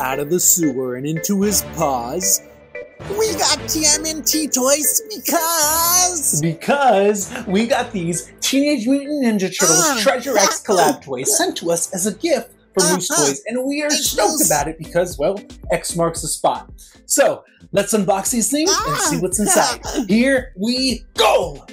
out of the sewer and into his paws. We got TMNT toys because... because we got these Teenage Mutant Ninja Turtles Treasure X collab toys sent to us as a gift from Moose Toys, and we are stoked about it because, well, X marks the spot. So, let's unbox these things and see what's inside. Here we go!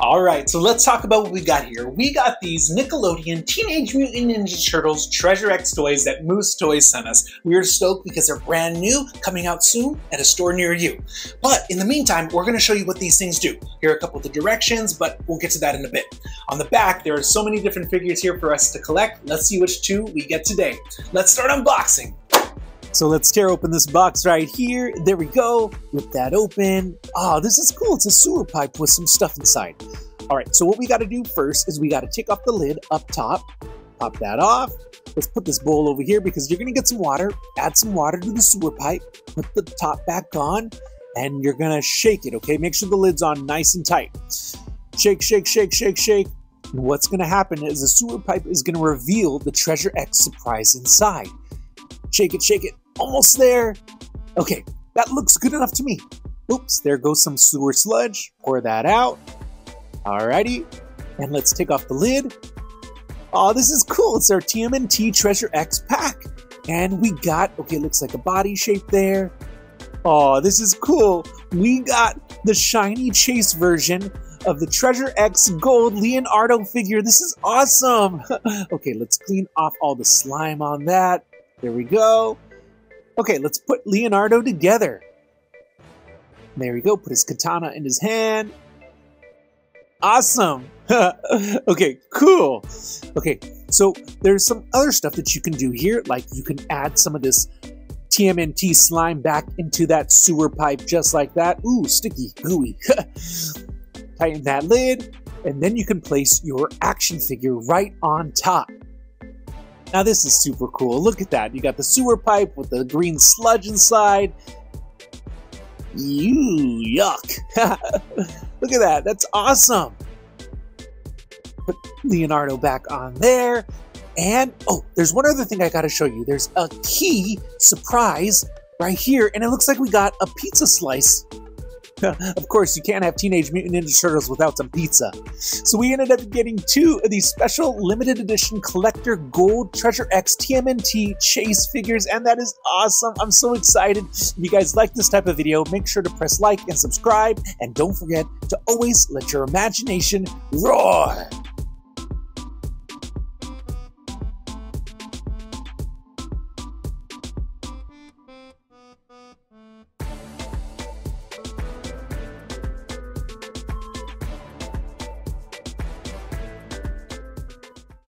Alright, so let's talk about what we got here. We got these Nickelodeon Teenage Mutant Ninja Turtles Treasure X toys that Moose Toys sent us. We are stoked because they're brand new, coming out soon at a store near you. But in the meantime, we're going to show you what these things do. Here are a couple of the directions, but we'll get to that in a bit. On the back, there are so many different figures here for us to collect. Let's see which two we get today. Let's start unboxing. So let's tear open this box right here. There we go. Rip that open. Oh, this is cool. It's a sewer pipe with some stuff inside. All right, so what we got to do first is we got to take off the lid up top. Pop that off. Let's put this bowl over here because you're going to get some water. Add some water to the sewer pipe. Put the top back on, and you're going to shake it, okay? Make sure the lid's on nice and tight. Shake, shake, shake, shake, shake. And what's going to happen is the sewer pipe is going to reveal the Treasure X surprise inside. Shake it, shake it. Almost there. Okay, that looks good enough to me. Oops, there goes some sewer sludge. Pour that out. Alrighty, and let's take off the lid. Oh, this is cool. It's our TMNT Treasure X pack. And we got, okay, looks like a body shape there. Oh, this is cool. We got the shiny chase version of the Treasure X Gold Leonardo figure. This is awesome. Okay, let's clean off all the slime on that. There we go. Okay, let's put Leonardo together. There we go, put his katana in his hand. Awesome. Okay, cool. Okay, so there's some other stuff that you can do here, like you can add some of this TMNT slime back into that sewer pipe just like that. Ooh, sticky, gooey. Tighten that lid, and then you can place your action figure right on top. Now this is super cool. Look at that. You got the sewer pipe with the green sludge inside. Ew, yuck. Look at that. That's awesome. Put Leonardo back on there. And, oh, there's one other thing I gotta show you. There's a key surprise right here, and it looks like we got a pizza slice. Of course, you can't have Teenage Mutant Ninja Turtles without some pizza. So we ended up getting two of these special limited edition collector gold Treasure X TMNT chase figures, and that is awesome. I'm so excited. If you guys like this type of video, make sure to press like and subscribe, and don't forget to always let your imagination roar.